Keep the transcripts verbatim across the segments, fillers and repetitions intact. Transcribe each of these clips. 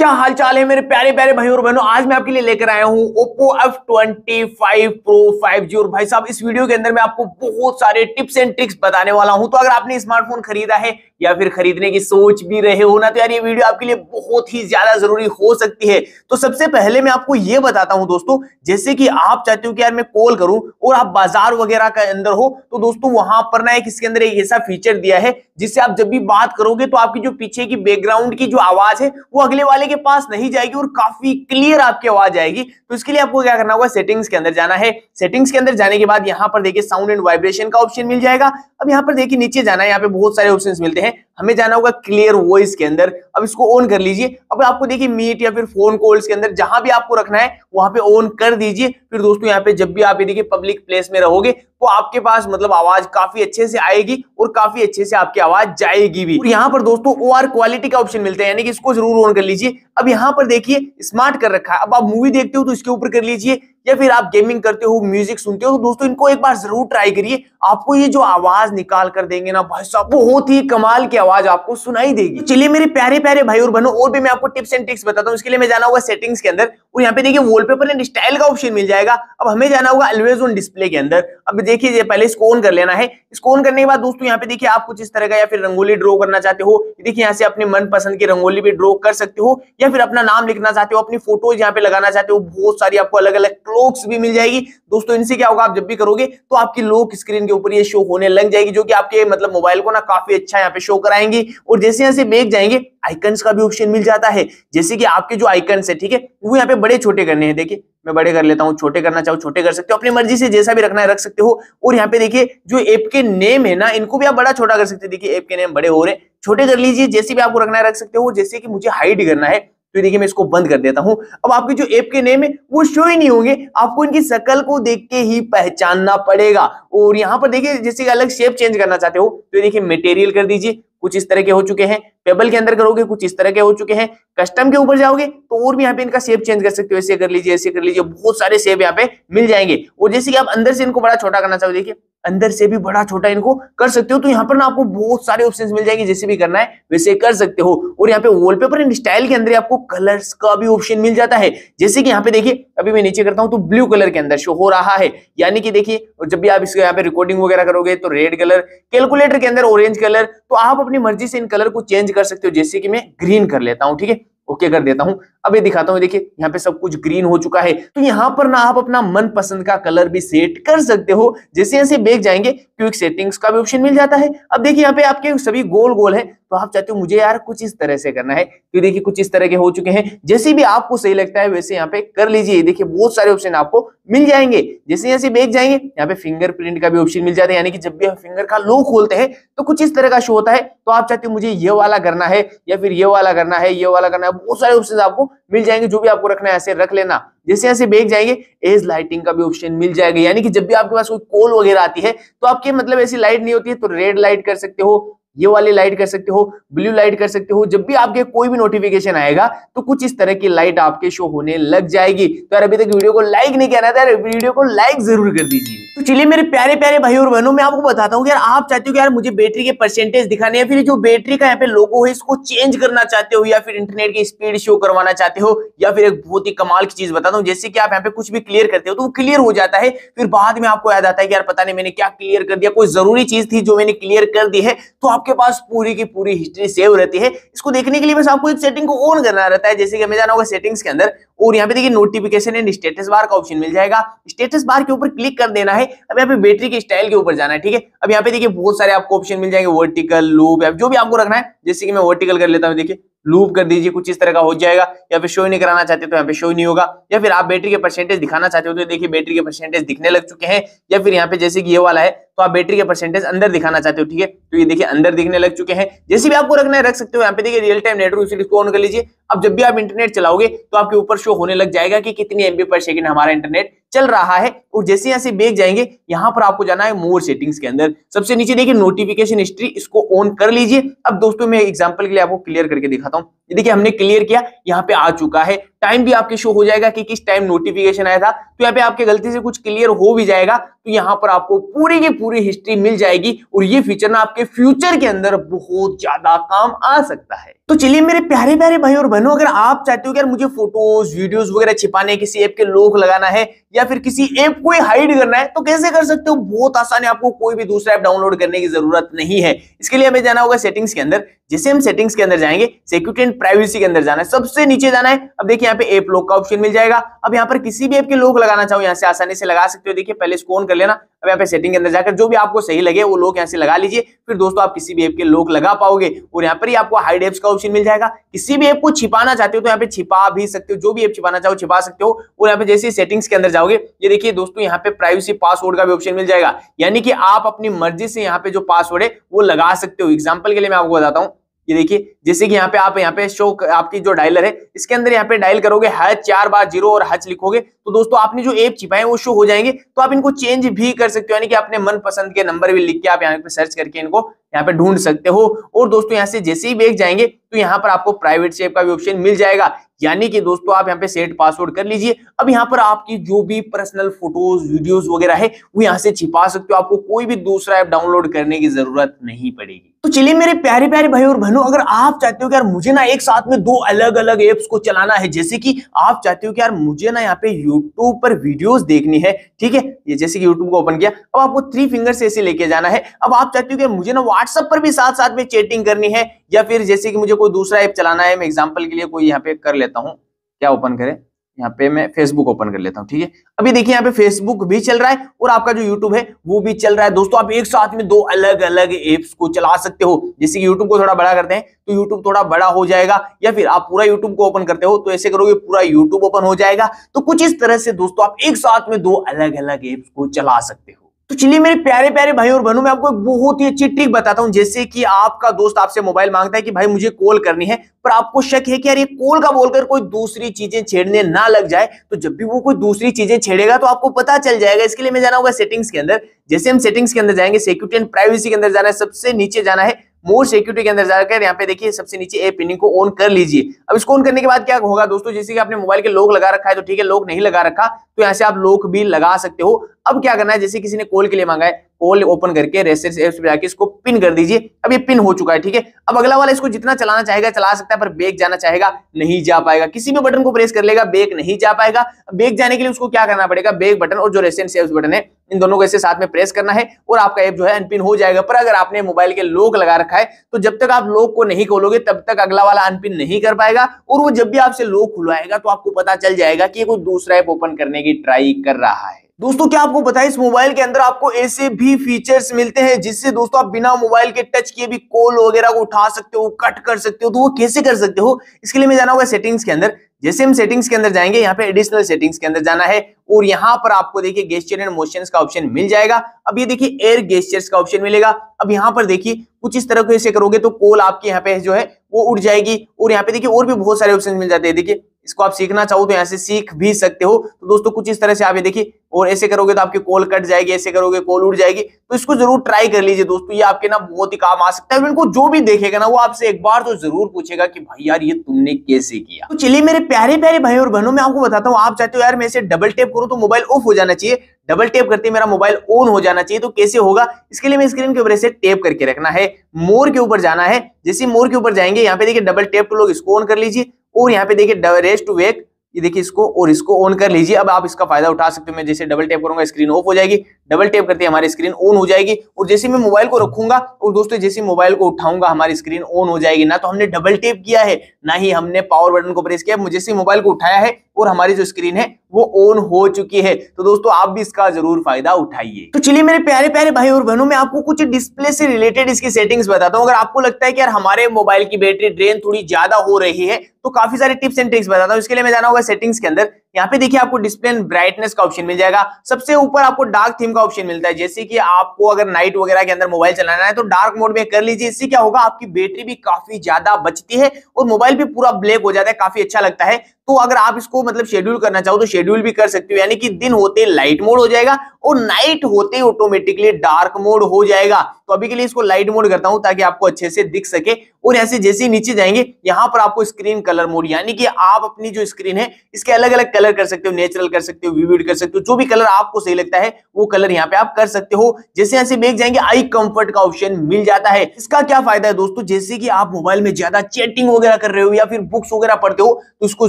क्या हालचाल है मेरे प्यारे प्यारे भाइयों और बहनों। आज मैं आपके लिए लेकर आया हूं Oppo F twenty five Pro five G और भाई साहब इस वीडियो के अंदर मैं आपको बहुत सारे टिप्स एंड ट्रिक्स बताने वाला हूं। तो अगर आपने स्मार्टफोन खरीदा है या फिर खरीदने की सोच भी रहे हो ना, तो यार ये वीडियो आपके लिए बहुत ही ज्यादा जरूरी हो सकती है। तो सबसे पहले मैं आपको ये बताता हूं दोस्तों, जैसे कि आप चाहते हो कि यार मैं कॉल करूं और आप बाजार वगैरह के अंदर हो, तो दोस्तों वहां पर ना एक इसके अंदर एक ऐसा फीचर दिया है जिससे आप जब भी बात करोगे तो आपकी जो पीछे की बैकग्राउंड की जो आवाज है वो अगले वाले के पास नहीं जाएगी और काफी क्लियर आपकी आवाज आएगी। तो इसके लिए आपको क्या करना होगा, सेटिंग्स के अंदर जाना है। सेटिंग्स के अंदर जाने के बाद यहाँ पर देखिए साउंड एंड वाइब्रेशन का ऑप्शन मिल जाएगा। अब यहाँ पर देखिए नीचे जाना है, यहाँ पे बहुत सारे ऑप्शन मिलते हैं, हमें जाना होगा क्लियर वॉइस के अंदर। अब इसको ऑन कर लीजिए। अब आपको देखिए मीट या फिर फोन कॉल्स के अंदर जहां भी आपको रखना है वहां पे ऑन कर दीजिए। फिर दोस्तों यहाँ पे जब भी आप ये देखिए पब्लिक प्लेस में रहोगे तो आपके पास मतलब आवाज काफी अच्छे से आएगी और काफी अच्छे से आपकी आवाज जाएगी भी। और यहाँ पर दोस्तों ओ आर क्वालिटी का ऑप्शन मिलता है, यानी कि इसको जरूर ऑन कर लीजिए। अब यहाँ पर देखिए स्मार्ट कर रखा है। अब आप मूवी देखते हो तो इसके ऊपर कर लीजिए, या फिर आप गेमिंग करते हो, म्यूजिक सुनते हो, तो दोस्तों इनको एक बार जरूर ट्राई करिए। आपको ये जो आवाज निकाल कर देंगे ना भाई साहब, बहुत ही कमाल की आवाज आपको सुनाई देगी। चलिए मेरे प्यारे प्यारे भाई और बहनों, और भी मैं आपको टिप्स एंड ट्रिक्स बताता हूँ। इसके लिए मैं जाना होगा सेटिंग्स के अंदर और यहाँ पे देखिए वॉलपेपर एंड स्टाइल का ऑप्शन मिल जाएगा। अब हमें जाना होगा ऑलवेज ऑन डिस्प्ले के अंदर। अब देखिए पहले इसको ऑन कर लेना है। इसको ऑन करने के बाद दोस्तों यहाँ पे देखिए आप कुछ इस तरह का या फिर रंगोली ड्रॉ करना चाहते हो, देखिए यहाँ से अपने मनपसंद की रंगोली भी ड्रॉ कर सकते हो, या फिर अपना नाम लिखना चाहते हो, अपनी फोटोज यहाँ पे लगाना चाहते हो, बहुत सारी आपको अलग अलग लॉक्स भी मिल जाएगी। दोस्तों इनसे क्या होगा, आप जब भी करोगे तो आपकी लॉक स्क्रीन के ऊपर ये शो होने लग जाएगी, जो कि आपके मतलब मोबाइल को ना काफी अच्छा यहाँ पे शो कराएंगी। और जैसे यहाँ से बैक जाएंगे आइकन्स का भी ऑप्शन मिल जाता है, जैसे कि आपके जो आइकन्स है ठीक है वो यहाँ पे बड़े छोटे करने हैं। देखिए मैं बड़े कर लेता हूँ, छोटे करना चाहो छोटे कर सकते हो, अपनी मर्जी से जैसा भी रखना है रख सकते हो। और यहाँ पे देखिए जो ऐप के नेम है ना, इनको भी आप बड़ा छोटा कर सकते हो। देखिए ऐप के नेम बड़े हो रहे, छोटे कर लीजिए, जैसे भी आपको रखना है रख सकते हो। जैसे कि मुझे हाइड करना है तो देखिए मैं इसको बंद कर देता हूं। अब आपके जो ऐप के नेम है वो शो ही नहीं होंगे, आपको इनकी शक्ल को देख के ही पहचानना पड़ेगा। और यहाँ पर देखिए जैसे कि अलग शेप चेंज करना चाहते हो तो देखिए मटेरियल कर दीजिए, कुछ इस तरह के हो चुके हैं। पेबल के अंदर करोगे कुछ इस तरह के हो चुके हैं। कस्टम के ऊपर जाओगे तो और भी यहाँ पे इनका शेप चेंज कर सकते हो, ऐसे कर लीजिए, ऐसे कर लीजिए, बहुत सारे शेप यहाँ पे मिल जाएंगे। और जैसे कि आप अंदर से इनको बड़ा छोटा करना चाहो, देखिए अंदर से भी बड़ा छोटा इनको कर सकते हो। तो यहाँ पर ना आपको बहुत सारे ऑप्शंस मिल जाएंगे, जैसे भी करना है वैसे कर सकते हो। और यहाँ पे वॉलपेपर एंड स्टाइल के अंदर आपको कलर्स का भी ऑप्शन मिल जाता है, जैसे कि यहाँ पे देखिए अभी मैं नीचे करता हूँ तो ब्लू कलर के अंदर शो हो रहा है, यानी कि देखिए। और जब भी आप इसके यहाँ पे रिकॉर्डिंग वगैरह करोगे तो रेड कलर, कैलकुलेटर के अंदर ऑरेंज कलर, तो आप अपनी मर्जी से इन कलर को चेंज कर सकते हो। जैसे कि मैं ग्रीन कर लेता हूँ, ठीक है ओके okay, कर देता हूं। अब ये दिखाता हूं, देखिए यहाँ पे सब कुछ ग्रीन हो चुका है। तो यहाँ पर ना आप अपना मनपसंद का कलर भी सेट कर सकते हो। जैसे यहाँ से बैक जाएंगे क्विक सेटिंग्स का भी ऑप्शन मिल जाता है। अब देखिए यहाँ पे आपके सभी गोल गोल है, तो आप चाहते हो मुझे यार कुछ इस तरह से करना है तो देखिए कुछ इस तरह के हो चुके हैं। जैसे भी आपको सही लगता है वैसे यहाँ पे कर लीजिए। देखिए बहुत सारे ऑप्शन आपको मिल जाएंगे। जैसे यहाँ से बैक जाएंगे यहाँ पे फिंगरप्रिंट का भी ऑप्शन मिल जाता है, यानी कि जब भी हम फिंगर का लॉक खोलते हैं तो कुछ इस तरह का शो होता है। तो आप चाहते हो मुझे ये वाला करना है या फिर ये वाला करना है, ये वाला करना है, बहुत सारे ऑप्शन आपको मिल जाएंगे। जो भी आपको रखना है ऐसे रख लेना। जैसे यहाँ से बैक जाएंगे एज लाइटिंग का भी ऑप्शन मिल जाएगा, यानी कि जब भी आपके पास कोई कॉल वगैरह आती है तो आपके मतलब ऐसी लाइट नहीं होती है, तो रेड लाइट कर सकते हो, ये वाली लाइट कर सकते हो, ब्लू लाइट कर सकते हो। जब भी आपके कोई भी नोटिफिकेशन आएगा तो कुछ इस तरह की लाइट आपके शो होने लग जाएगी। तो यार अभी तक वीडियो को लाइक नहीं किया ना, यार वीडियो को लाइक जरूर कर दीजिए। तो चलिए मेरे प्यारे प्यारे भाई और बहनों, मैं आपको बताता हूँ कि यार आप चाहते हो कि यार मुझे बैटरी के परसेंटेज दिखाने या फिर जो बैटरी का यहाँ पे लोगो है इसको चेंज करना चाहते हो, या फिर इंटरनेट की स्पीड शो करवाना चाहते हो, या फिर एक बहुत ही कमाल की चीज बताता हूँ, जैसे कि आप यहाँ पे कुछ भी क्लियर करते हो तो वो क्लियर हो जाता है। फिर बाद में आपको याद आता है कि यार पता नहीं मैंने क्या क्लियर कर दिया, कोई जरूरी चीज थी जो मैंने क्लियर कर दी है, तो आपके पास पूरी की पूरी हिस्ट्री सेव रहती है। इसको देखने के लिए बस आपको एक सेटिंग को ऑन करना रहता है, जैसे कि हमें जाना होगा सेटिंग्स के अंदर। और यहाँ पे देखिए नोटिफिकेशन एंड स्टेटस बार का ऑप्शन मिल जाएगा, स्टेटस बार के ऊपर क्लिक कर देना है। अब यहाँ पे बैटरी के स्टाइल के ऊपर जाना है, ठीक है। अब यहाँ पे देखिए बहुत सारे आपको ऑप्शन मिल जाएंगे, वर्टिकल, लूप, जो भी आपको रखना है। जैसे कि मैं वर्टिकल कर लेता हूँ, देखिए लूप कर दीजिए, कुछ इस तरह का हो जाएगा। या फिर शो नहीं कराना चाहते तो यहाँ पे शो नहीं होगा। या फिर आप बैटरी के परसेंटेज दिखाना चाहते हो तो देखिए बैटरी के परसेंटेज दिखने लग चुके हैं। या फिर यहाँ पे जैसे कि ये वाला है तो आप बैटरी के परसेंटेज अंदर दिखाना चाहते हो, ठीक है तो ये देखिए अंदर दिखने लग चुके हैं। जैसे भी आपको रखना है रख सकते हो। यहाँ पे देखिए रियल टाइम नेटवर्क को ऑन कर लीजिए। अब जब भी आप इंटरनेट चलाओगे तो आपके ऊपर शो होने लग जाएगा कि कितनी एमबी पर सेकंड हमारा इंटरनेट चल रहा है। और जैसे यहाँ से बैक जाएंगे यहाँ पर आपको जाना है मोर सेटिंग्स के अंदर। सबसे नीचे देखिए नोटिफिकेशन हिस्ट्री, इसको ऑन कर लीजिए। अब दोस्तों मैं एग्जांपल के लिए आपको क्लियर करके दिखाता हूँ। देखिए हमने क्लियर किया, यहाँ पे आ चुका है। टाइम भी आपके शो हो जाएगा कि किस टाइम नोटिफिकेशन आया था। तो यहाँ पे आपके गलती से कुछ क्लियर हो भी जाएगा तो यहाँ पर आपको पूरी की पूरी हिस्ट्री मिल जाएगी और ये फीचर ना आपके फ्यूचर के अंदर बहुत ज्यादा काम आ सकता है। तो चलिए मेरे प्यारे प्यारे भाई और बहनों, अगर आप चाहते हो कि यार मुझे फोटोज वीडियोज वगैरह छिपाने, किसी ऐप के लॉक लगाना है या फिर किसी ऐप को हाइड करना है तो कैसे कर सकते हो, बहुत आसान है। आपको कोई भी दूसरा ऐप डाउनलोड करने की जरूरत नहीं है। इसके लिए हमें जाना होगा सेटिंग्स के अंदर। जैसे हम सेटिंग्स के अंदर जाएंगे, सिक्योरिटी एंड प्राइवेसी के अंदर जाना है, सबसे नीचे जाना है। अब देखिए यहाँ पे ऐप लॉक का ऑप्शन मिल जाएगा। अब यहाँ पर किसी भी ऐप के लॉक लगाना चाहो यहाँ से आसानी से लगा सकते हो। देखिए पहले इसको ऑन कर लेना। अब यहाँ पे सेटिंग के अंदर जाकर जो भी आपको सही लगे वो लॉक यहाँ से लगा लीजिए। फिर दोस्तों आप किसी भी ऐप के लॉक लगा पाओगे और यहाँ पर ही आपको हाइड ऐप्स का ऑप्शन मिल जाएगा। किसी भी ऐप को छिपाना चाहते हो तो यहाँ पे छिपा भी सकते हो, जो भी ऐप छिपाना चाहो छिपा सकते हो। और यहाँ पे जैसे सेटिंग्स के अंदर जाओगे, ये देखिए दोस्तों यहाँ पे प्राइवेसी पासवर्ड का भी ऑप्शन मिल जाएगा, यानी कि आप अपनी मर्जी से यहाँ पे जो पासवर्ड है वो लगा सकते हो। एग्जाम्पल के लिए मैं आपको बताता हूँ, ये देखिए जैसे कि यहाँ पे आप यहाँ पे शो आपकी जो डायलर है इसके अंदर यहाँ पे डायल करोगे हच चार बार जीरो और हच लिखोगे तो दोस्तों आपने जो ऐप छिपाए वो शो हो जाएंगे। तो आप इनको चेंज भी कर सकते हो, यानी कि अपने मनपसंद के नंबर भी लिख के आप यहाँ पे सर्च करके इनको यहाँ पे ढूंढ सकते हो। और दोस्तों यहाँ से जैसे ही बैग जाएंगे तो यहाँ पर आपको प्राइवेट सेव का भी ऑप्शन मिल जाएगा, यानी कि दोस्तों आप यहाँ पे सेट पासवर्ड कर लीजिए। अब यहाँ पर आपकी जो भी पर्सनल फोटोज वीडियोज वगैरह है वो यहाँ से छिपा सकते हो। आपको कोई भी दूसरा ऐप डाउनलोड करने की जरूरत नहीं पड़ेगी। तो चलिए मेरे प्यारे प्यारे भाई और बहनों, अगर आप चाहते हो कि यार मुझे ना एक साथ में दो अलग अलग ऐप्स को चलाना है, जैसे कि आप चाहते हो कि यार मुझे ना यहाँ पे यूट्यूब पर वीडियोस देखनी है, ठीक है, ये जैसे कि यूट्यूब को ओपन किया, अब आपको थ्री फिंगर से ऐसे लेके जाना है। अब आप चाहते हो कि यार मुझे ना व्हाट्सएप पर भी साथ साथ में चैटिंग करनी है, या फिर जैसे कि मुझे कोई दूसरा ऐप चलाना है। मैं एग्जाम्पल के लिए कोई यहाँ पे कर लेता हूँ, क्या ओपन करें, यहाँ पे मैं फेसबुक ओपन कर लेता हूँ, ठीक है। अभी देखिए यहाँ पे फेसबुक भी चल रहा है और आपका जो यूट्यूब है वो भी चल रहा है। दोस्तों आप एक साथ में दो अलग अलग एप्स को चला सकते हो। जैसे कि यूट्यूब को थोड़ा बड़ा करते हैं तो यूट्यूब थोड़ा बड़ा हो जाएगा, या फिर आप पूरा यूट्यूब को ओपन करते हो तो ऐसे करोगे पूरा यूट्यूब ओपन हो जाएगा। तो कुछ इस तरह से दोस्तों आप एक साथ में दो अलग अलग एप्स को चला सकते हो। तो चलिए मेरे प्यारे प्यारे भाई और बहनों, मैं आपको एक बहुत ही अच्छी ट्रिक बताता हूं। जैसे कि आपका दोस्त आपसे मोबाइल मांगता है कि भाई मुझे कॉल करनी है, पर आपको शक है कि यार ये कॉल का बोलकर कोई दूसरी चीजें छेड़ने ना लग जाए। तो जब भी वो कोई दूसरी चीजें छेड़ेगा तो आपको पता चल जाएगा। इसके लिए मैं जाना होगा सेटिंग्स के अंदर। जैसे हम सेटिंग्स के अंदर जाएंगे, सिक्योरिटी एंड प्राइवेसी के अंदर जाना है, सबसे नीचे जाना है, मोर सिक्योरिटी के अंदर जाकर यहाँ पे देखिए सबसे नीचे ऐप पिनिंग को ऑन कर लीजिए। अब इसको ऑन करने के बाद क्या होगा दोस्तों, जैसे कि आपने मोबाइल के लॉक लगा रखा है तो ठीक है, लॉक नहीं लगा रखा तो यहाँ से आप लॉक भी लगा सकते हो। अब क्या करना है, जैसे किसी ने कॉल के लिए मांगा है, कॉल ओपन करके रेसेस ऐप्स पे जाके इसको पिन कर दीजिए। अब ये पिन हो चुका है, ठीक है। अब अगला वाला इसको जितना चलाना चाहेगा चला सकता है, पर बैक जाना चाहेगा नहीं जा पाएगा। किसी भी बटन को प्रेस कर लेगा बैक नहीं जा पाएगा। बैक जाने के लिए उसको क्या करना पड़ेगा, बैक बटन और जो रेसेस ऐप्स बटन है इन दोनों को ऐसे साथ में प्रेस करना है और आपका ऐप जो है अनपिन हो जाएगा। पर अगर आपने मोबाइल के लॉक लगा रखा है तो जब तक आप लॉक को नहीं खोलोगे तब तक अगला वाला अनपिन नहीं कर पाएगा, और वो जब भी आपसे लॉक खुलवाएगा तो आपको पता चल जाएगा कि ये कोई दूसरा ऐप ओपन करने की ट्राई कर रहा है। दोस्तों क्या आपको पता है, इस मोबाइल के अंदर आपको ऐसे भी फीचर्स मिलते हैं जिससे दोस्तों आप बिना मोबाइल के टच किए भी कॉल वगैरह को उठा सकते हो, कट कर सकते हो। तो वो कैसे कर सकते हो, इसके लिए मैं जाना होगा सेटिंग्स के अंदर। जैसे हम सेटिंग्स के अंदर जाएंगे, यहाँ पे एडिशनल सेटिंग्स के अंदर जाना है और यहाँ पर आपको देखिए गेस्चर एंड मोशंस का ऑप्शन मिल जाएगा। अब ये देखिए एयर गेस्चर्स का ऑप्शन मिलेगा। अब यहाँ पर देखिए कुछ इस तरह से करोगे तो कॉल आपके यहाँ पे जो है वो उठ जाएगी। और यहाँ पे देखिए और भी बहुत सारे ऑप्शन मिल जाते हैं, देखिए इसको आप सीखना चाहो तो यहाँ से सीख भी सकते हो। तो दोस्तों कुछ इस तरह से आप ये देखिए, और ऐसे करोगे तो आपकी कॉल कट जाएगी, ऐसे करोगे कॉल उड़ जाएगी। तो इसको जरूर ट्राई कर लीजिए दोस्तों, ये आपके ना बहुत ही काम आ सकता है। इनको जो भी देखेगा ना वो आपसे एक बार तो जरूर पूछेगा कि भाई यार ये तुमने कैसे किया। तो चलिए मेरे प्यारे प्यारे भाई और बहनों, मैं आपको बताता हूँ, आप चाहते हो यार मैं इसे डबल टैप करूँ तो मोबाइल ऑफ हो जाना चाहिए, डबल टैप करते ही मेरा मोबाइल ऑन हो जाना चाहिए। तो कैसे होगा, इसके लिए मैं स्क्रीन के ऊपर ऐसे टैप करके रखना है, मोर के ऊपर जाना है। जैसे मोर के ऊपर जाएंगे यहाँ पे देखिए डबल टैप टू लोग इसको ऑन कर लीजिए, और यहाँ पे देखिए रेस टू वेक, ये देखिए इसको और इसको ऑन कर लीजिए। अब आप इसका फायदा उठा सकते हो। मैं जैसे डबल टैप करूंगा स्क्रीन ऑफ हो जाएगी, डबल टैप करते हमारी स्क्रीन ऑन हो जाएगी। और जैसे मैं मोबाइल को रखूंगा और दोस्तों जैसे मोबाइल को उठाऊंगा हमारी स्क्रीन ऑन हो जाएगी। ना तो हमने डबल टैप किया है ना ही हमने पावर बटन को प्रेस किया, जैसे मोबाइल को उठाया है और हमारी जो स्क्रीन है वो ऑन हो चुकी है। तो दोस्तों आप भी इसका जरूर फायदा उठाइए। तो चलिए मेरे प्यारे प्यारे भाई और बहनों, मैं आपको कुछ डिस्प्ले से रिलेटेड इसकी सेटिंग्स बताता हूँ। अगर आपको लगता है कि यार हमारे मोबाइल की बैटरी ड्रेन थोड़ी ज्यादा हो रही है तो काफी सारे टिप्स एंड ट्रिक्स बताता हूँ। इसके लिए मैं जाना होगा सेटिंग्स के अंदर। यहाँ पे देखिए आपको डिस्प्ले एंड ब्राइटनेस का ऑप्शन मिल जाएगा। सबसे ऊपर आपको डार्क थीम का ऑप्शन मिलता है, जैसे कि आपको अगर नाइट वगैरह के अंदर मोबाइल चलाना है तो डार्क मोड में कर लीजिए। इससे क्या होगा, आपकी बैटरी भी काफी ज्यादा बचती है और मोबाइल भी पूरा ब्लैक हो जाता है, काफी अच्छा लगता है। तो अगर आप इसको मतलब शेड्यूल करना चाहो तो शेड्यूल भी कर सकते हो, यानी कि दिन होते लाइट मोड हो जाएगा और नाइट होते ऑटोमेटिकली डार्क मोड हो जाएगा। तो अभी के लिए इसको लाइट मोड करता हूं ताकि आपको अच्छे से दिख सके। और ऐसे जैसे नीचे जाएंगे यहां पर आपको स्क्रीन कलर मोड, यानी कि आप अपनी जो स्क्रीन है इसके अलग अलग कलर कर सकते हो, नेचुरल कर सकते हो, विविड कर सकते हो, जो भी कलर आपको सही लगता है वो कलर यहाँ पे आप कर सकते हो। जैसे यहाँ से बैक जाएंगे आई कंफर्ट का ऑप्शन मिल जाता है। इसका क्या फायदा है दोस्तों, जैसे कि आप मोबाइल में ज्यादा चैटिंग वगैरह कर रहे हो या फिर बुक्स वगैरह पढ़ते हो तो इसको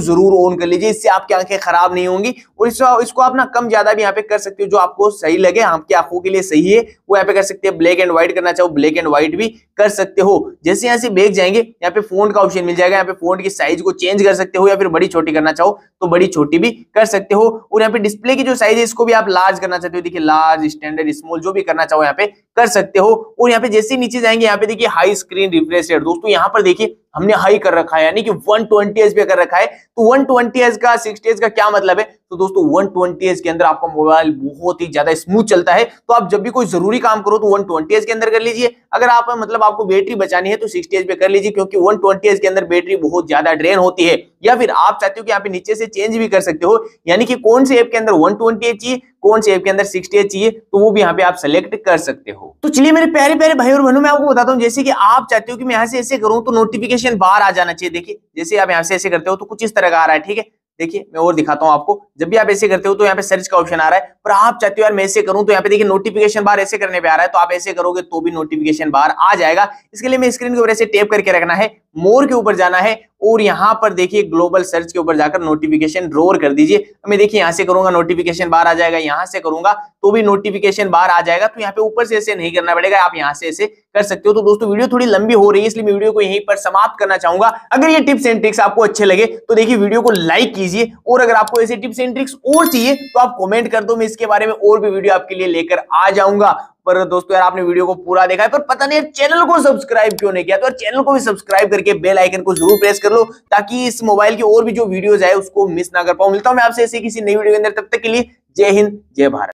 जरूर ऑन कर लीजिए, इससे आपकी आंखें खराब नहीं होंगी। और इसको आप ना कम ज्यादा भी यहाँ पे कर सकते हो, जो आपको सही लगे, आपकी आंखों के लिए सही है वो यहाँ पे कर सकते हैं। ब्लैक एंड व्हाइट करना चाहो ब्लैक एंड व्हाइट भी कर सकते हो। जैसे यहाँ से बैक जाएंगे यहाँ पे फ़ॉन्ट का ऑप्शन मिल जाएगा, यहाँ पे फ़ॉन्ट की साइज को चेंज कर सकते हो या फिर बड़ी छोटी करना चाहो तो बड़ी छोटी भी कर सकते हो। और यहाँ पे डिस्प्ले की जो साइज है इसको भी आप लार्ज करना चाहते हो, देखिए लार्ज, स्टैंडर्ड, स्मॉल, जो भी करना चाहो यहाँ पे कर सकते हो। और यहाँ पे जैसे नीचे जाएंगे यहाँ पे देखिए हाई स्क्रीन रिफ्रेश रेट, दोस्तों यहाँ पर देखिए हमने हाई कर रखा है, यानी कि वन ट्वेंटी हर्ट्ज पे कर रखा है। तो वन ट्वेंटी हर्ट्ज का सिक्सटी हर्ट्ज का क्या मतलब है, तो दोस्तों वन ट्वेंटी हर्ट्ज के अंदर आपका मोबाइल बहुत ही ज्यादा स्मूथ चलता है। तो आप जब भी कोई जरूरी काम करो तो वन ट्वेंटी हर्ट्ज के अंदर कर लीजिए। अगर आप मतलब आपको बैटरी बचानी है तो सिक्सटी हर्ट्ज पे कर लीजिए, क्योंकि वन ट्वेंटी हर्ट्ज के अंदर बैटरी बहुत ज्यादा ड्रेन होती है। या फिर आप चाहते हो कि यहाँ पे नीचे से चेंज भी कर सकते हो, यानी कि कौन से ऐप के अंदर वन ट्वेंटी हर्ट्ज चाहिए, कौन से ऐप के अंदर सिक्सटी हर्ट्ज चाहिए, तो वो भी यहाँ पे आप सेलेक्ट कर सकते हो। तो चलिए मेरे प्यारे प्यारे भाई और बहनों, मैं आपको बताता हूँ, जैसे कि आप चाहते हो कि मैं यहाँ से ऐसे करूँ तो नोटिफिकेशन बाहर आ जाना चाहिए। देखिए जैसे आप यहाँ से ऐसे करते हो तो कुछ इस तरह का आ रहा है, ठीक है। देखिए मैं और दिखाता हूं आपको, जब भी आप ऐसे करते हो तो यहाँ पे सर्च का ऑप्शन आ रहा है। पर आप चाहते हो यार मैं ऐसे करूं तो यहाँ पे देखिए नोटिफिकेशन बार ऐसे करने पे आ रहा है, तो आप ऐसे करोगे तो भी नोटिफिकेशन बार आ जाएगा। इसके लिए मैं स्क्रीन के ऊपर ऐसे टैप करके रखना है, मोर के ऊपर जाना है और यहाँ पर देखिए ग्लोबल सर्च के ऊपर जाकर नोटिफिकेशन रोर कर दीजिए। मैं देखिए यहाँ से करूंगा नोटिफिकेशन बार आ जाएगा, यहाँ से करूंगा तो भी नोटिफिकेशन बार आ जाएगा। तो यहाँ पे ऊपर से ऐसे नहीं करना पड़ेगा, आप यहाँ से ऐसे कर सकते हो। तो दोस्तों वीडियो थोड़ी लंबी हो रही है, इसलिए मैं वीडियो को यहीं पर समाप्त करना चाहूंगा। अगर ये टिप्स एंड ट्रिक्स आपको अच्छे लगे तो देखिए वीडियो को लाइक कीजिए, और अगर आपको ऐसे टिप्स एंड ट्रिक्स और चाहिए तो आप कॉमेंट कर दो, मैं इसके बारे में और भी वीडियो आपके लिए लेकर आ जाऊंगा। पर दोस्तों यार आपने वीडियो को पूरा देखा है, पर पता नहीं चैनल को सब्सक्राइब क्यों नहीं किया, तो यार चैनल को भी सब्सक्राइब करके बेल आइकन को जरूर प्रेस कर लो, ताकि इस मोबाइल की और भी जो वीडियोज आए उसको मिस ना कर पाओ। मिलता हूं मैं आपसे ऐसे किसी नई वीडियो के अंदर, तब तक के लिए जय हिंद, जय भारत।